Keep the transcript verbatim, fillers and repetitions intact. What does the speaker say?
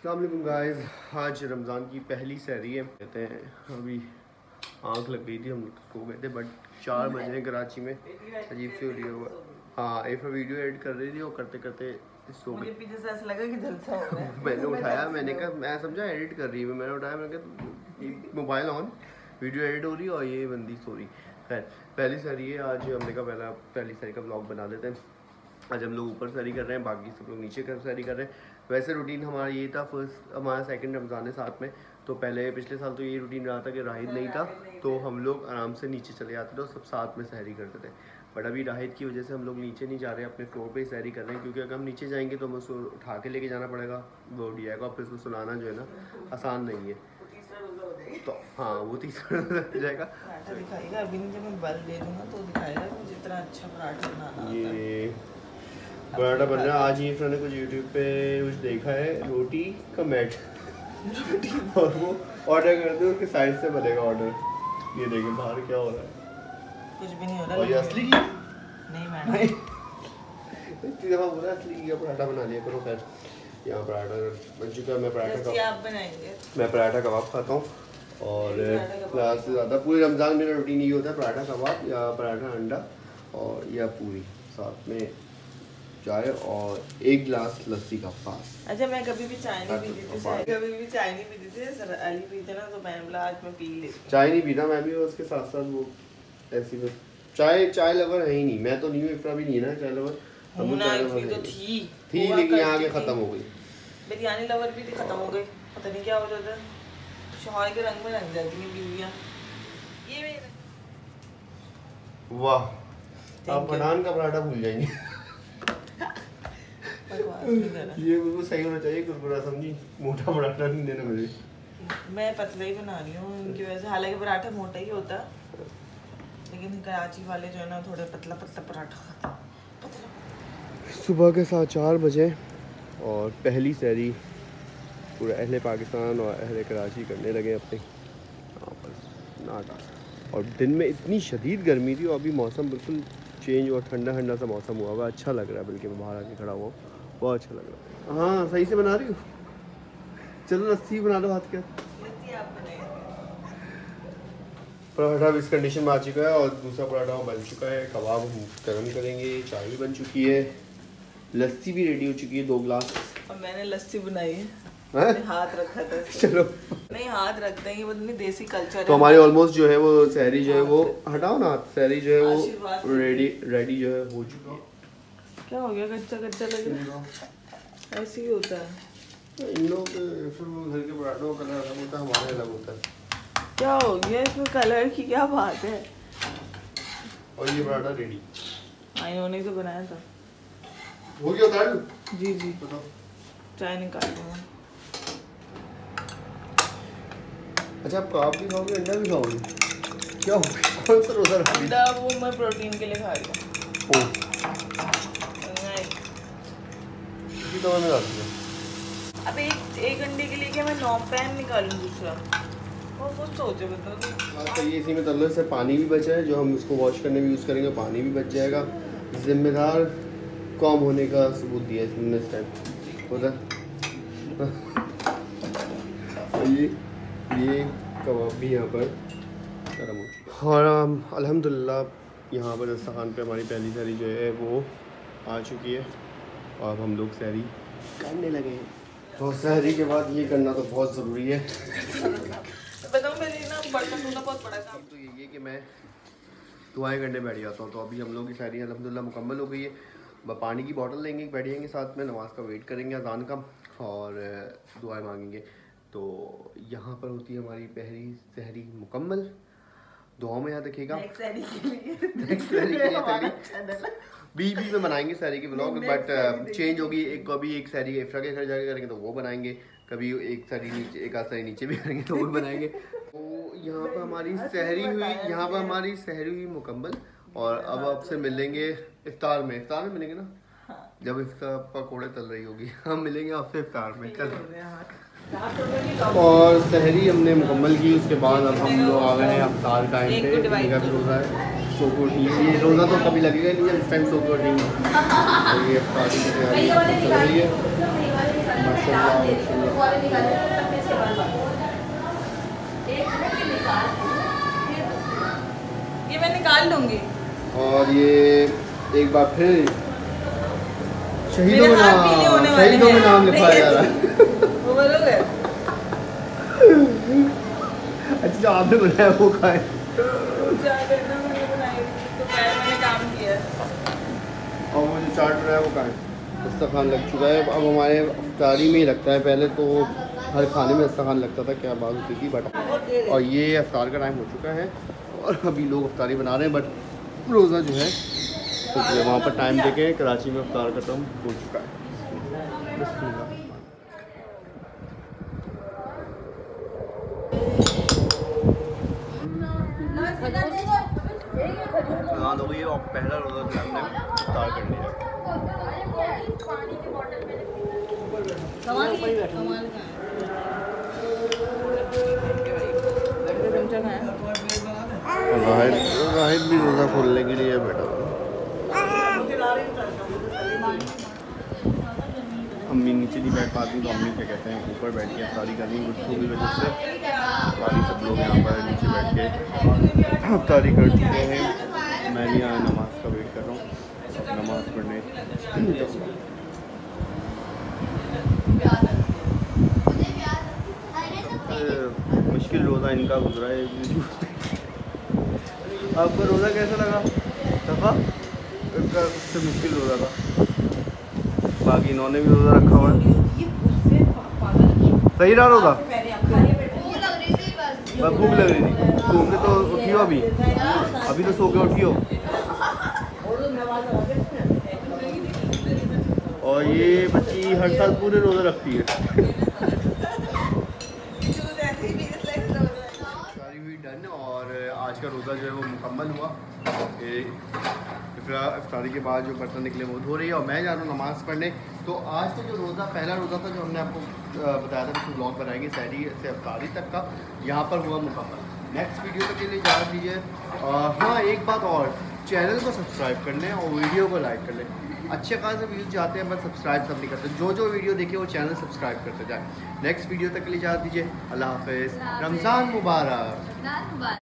अस्सलाम वालेकुम गाइस, आज रमज़ान की पहली सहरी है। कहते हैं अभी आँख लग गई थी, हम सो गए थे बट चार बजे कराची में अजीब से वीडियो हुआ। हाँ, एक वीडियो एडिट कर रही थी और करते करते सो गई। पीछे से ऐसा लगा कि जलसा हो रहा है। मैंने उठाया, मैंने कहा मैं समझा एडिट कर रही है, मैंने उठाया, मैंने कहा मोबाइल ऑन, वीडियो एडिट हो रही और ये बंदी सो रही। खैर, पहली सहरी है आज, हमने कहा पहला पहली सहरी का व्लॉग बना देते हैं। आज हम लोग ऊपर सहरी कर रहे हैं, बाकी सब लोग नीचे कर सहरी कर रहे हैं। वैसे रूटीन हमारा ये था, फर्स्ट हमारा सेकंड रमज़ान है साथ में, तो पहले पिछले साल तो ये रूटीन रहा था कि राहिद नहीं था तो हम लोग आराम से नीचे चले जाते थे और सब साथ में सहरी करते थे। बट अभी राहिद की वजह से हम लोग नीचे नहीं जा रहे, अपने फ्लोर पे ही सहरी कर रहे हैं, क्योंकि अगर हम नीचे जाएंगे तो हमें उसको उठा के लेके जाना पड़ेगा, वो डी आएगा, फिर उसको सुलाना जो है ना आसान नहीं है। तो हाँ, वो तीसरा जाएगा तो दिखाएगा। अभी नीचे मैं बल दे दूँगा तो दिखाएगा मुझे इतना अच्छा पराठा बनाना ये पराठा बन रहा है। आज ही फ्रेंड ने कुछ यूट्यूब पे कुछ देखा है, रोटी का मैट रोटी और वो ऑर्डर कर दो, उसके साइज से बनेगा ऑर्डर। ये देखें बाहर क्या हो रहा है, कुछ भी नहीं हो रहा। और ये असली की नहीं, मैडम इतनी दफा बोला असली की पराठा बना लिया करो। खैर, यहाँ पराठा बन चुका है। मैं पराठा आप बनाएंगे, मैं पराठा कबाब खाता हूँ और ज़्यादा से ज़्यादा पूरे रमज़ान मेरा रूटीन ये होता है, पराठा कबाब या पराठा अंडा और या पूरी साथ में चाय और एक गिलास लस्सी का पास। अच्छा, मैं कभी भी चाय नहीं पीती थी, कभी भी चाय नहीं पीती थी। सर अली पीते ना तो मैं बोला आज मैं पी लेती। चाय नहीं पीता मैं भी, उसके साथ साथ वो ऐसी बस चाय चाय लवर है ही नहीं। मैं तो नहीं हूँ, इफ्तार भी नहीं है ना चाय लवर। हम चाय लवर तो थी थी लेकिन यहाँ के खत्म हो गई। बिरयानी लवर भी थी, खत्म हो गई। पता नहीं क्या हो जाता है, शोहर के रंग में रंग जाती है बीवियाँ। ये वाह, आप बनान का पराठा भूल जाएंगे। ये बिल्कुल सही होना चाहिए, कुछ बुरा समझी। मोटा पराठा नहीं देना मुझे, मैं पतला ही बना रही हूँ उनकी वजह से। हालांकि पराठा मोटा ही होता, लेकिन कराची वाले जो है ना थोड़े पतला पतला पराठा खाते। सुबह के साथ चार बजे और पहली सहरी पूरा अहले पाकिस्तान और अहले कराची करने लगे अपने नाटा। और दिन में इतनी शदीद गर्मी थी और अभी मौसम बिल्कुल चेंज और ठंडा ठंडा सा मौसम हुआ हुआ, अच्छा लग रहा है। बल्कि मैं बाहर आके खड़ा हुआ, बहुत अच्छा लग रहा है। हाँ, सही से बना रही हूँ। चलो लस्सी बना लो हाथ के। पराठा इस कंडीशन में आ चुका है और दूसरा पराठा बन चुका है, कबाब हम गर्म करेंगे, चाय भी बन चुकी है, लस्सी भी रेडी हो चुकी है, दो गिलास। और मैंने लस्सी बनाई है, हाथ रखा था। चलो नहीं, हाथ रखते हैं, ये मतलब देसी कल्चर तो हमारे। ऑलमोस्ट जो है वो सहरी जो है वो हटाओ ना, सहरी जो है वो रेडी रेडी जो है हो चुका। क्या हो गया, कच्चा कच्चा लग रहा है, ऐसे ही होता है। इन लोग फिर वो घर के पराठों का कलर अलग होता है, हमारे अलग होता है। क्या हो गया इसमें, कलर की क्या बात है। और ये पराठा रेडी इन्होंने तो बनाया था। हो गया उतार लूं? जी जी, चाय निकाल दूँगा। अच्छा, आप कबाब भी खाओगे, अंडा भी खाओगे, क्या कौन सा रोज़ा रखोगे? अंडा वो मैं प्रोटीन के लिए खा रही हूँ। कितनी दवा में खाती है? अब एक एक अंडे के लिए क्या मैं नौ पैन निकालूँ दूसरा? वो कुछ सोचो बताओ। हाँ सही है, इसी में तल्ले से पानी भी बचा है, जो हम इसको वॉश करने में यूज़ करेंगे, पानी भी बच जाएगा। जिम्मेदार कौम होने का सबूत दिया इसने इस टाइम होता ये ये कबाब भी यहाँ पर गर्म हो चुका। और अल्हम्दुलिल्लाह यहाँ पर दस्तरखान पे हमारी पहली सहरी जो है वो आ चुकी है और अब हम लोग सहरी करने लगे हैं। तो सहरी के बाद ये करना तो बहुत ज़रूरी है। बताओ मेरे ना बर्तन धोना बहुत बड़ा काम तो यही है कि मैं दुआएं करने बैठ जाता हूँ। तो अभी हम लोग की सहरी अल्हम्दुलिल्लाह मुकम्मल हो गई है। पानी की बॉटल लेंगे, बैठ जाएंगे साथ में, नमाज का वेट करेंगे अजान का और दुआएँ मांगेंगे। तो यहाँ पर होती है हमारी पहली सहरी मुकम्मल। दुआ में याद रखिएगा, बीच बीच में बनाएंगे सहरी के ब्लॉग, बट चेंज होगी। एक कभी एक सहरी इफ्तार के घर जाके करेंगे तो वो बनाएंगे, कभी एक सहरी नीचे एक आध सहरी नीचे भी करेंगे तो वो बनाएंगे। तो यहाँ पर हमारी सहरी हुई, यहाँ पर हमारी सहरी हुई मुकम्मल। और अब आपसे मिलेंगे इफ्तार में, इफ्तार में मिलेंगे ना जब इसका पकौड़े तल रही होगी। हम मिलेंगे आपसे इफ्तार में कल। और सहरी हमने मुकम्मल की, उसके बाद अब हम लोग आ गए हैं इफ्तार टाइम पे। रोज़ा है, सोको टीम ये रोज़ा तो कभी लगेगा नहीं, इस टाइम सोको टीम। ये इफ्तार की तैयारी चल रही है। ये मैं निकाल लूंगी और ये एक बार फिर शहीदों में नाम शहीदों में नाम लिखा जा रहा है। वो बोलोगे अच्छा जो आपने बनाया वो खाए और वो जो चाट रहा है वो खाए। दस्तरखान लग चुका है। अब हमारे अफ्तारी में ही लगता है, पहले तो हर खाने में दस्तरखान लगता था क्या बात होती थी बट और ये अफ्तार का टाइम हो चुका है और अभी लोग अफ्तारी बना रहे हैं बट रोज़ा जो है तो वहाँ पर टाइम देके कराची में अफ्तार का टाइम हो चुका है। हो गई और पहला रोज़ा जो हमने इफ्तार कर लिया। राहिब भी रोज़ा खोलने के लिए बैठा अम्मी नीचे नहीं बैठ पाती तो अम्मी क्या कहते हैं ऊपर बैठ के इफ्तारी करनी उसकी वजह से इफ्तारी सब लोग यहाँ पर नीचे बैठ के इफ्तारी कर चुके हैं। मैं भी यहाँ नमाज का वेट कर रहा हूँ, नमाज पढ़ने मुश्किल रोज़ा इनका गुजरा है। आपको रोज़ा कैसा लगा? सफा इनका सबसे मुश्किल रोज़ा था, बाकी इन्होंने भी रोज़ा रखा हुआ है। सही रहा रोज़ा? भूख लग रही थी, सो के तो उठी हो अभी अभी तो सो के उठी हो। और ये बच्ची हर साल पूरे रोज़ा रखती है। सारी हुई डन और आज का रोज़ा जो है वो मुकम्मल हुआ। इफ्तारी के बाद जो बर्तन निकले वो धो रही है और मैं जा रहा हूँ नमाज़ पढ़ने। तो आज का जो रोज़ा पहला रोज़ा था जो हमने आपको बताया था कि ब्लॉग बनाएंगे सहरी से अफ्तारी तक का, यहाँ पर हुआ मुकम्मल। नेक्स्ट वीडियो तक के लिए इजाज़त दीजिए। हाँ एक बात और, चैनल को सब्सक्राइब कर लें और वीडियो को लाइक कर लें। अच्छे खासे व्यूज़ जाते हैं बस सब्सक्राइब सब नहीं करते, जो जो वीडियो देखे वो चैनल सब्सक्राइब करते जाए। नेक्स्ट वीडियो तक के लिए इजाज़त दीजिए। अल्लाह हाफिज़। रमज़ान मुबारक।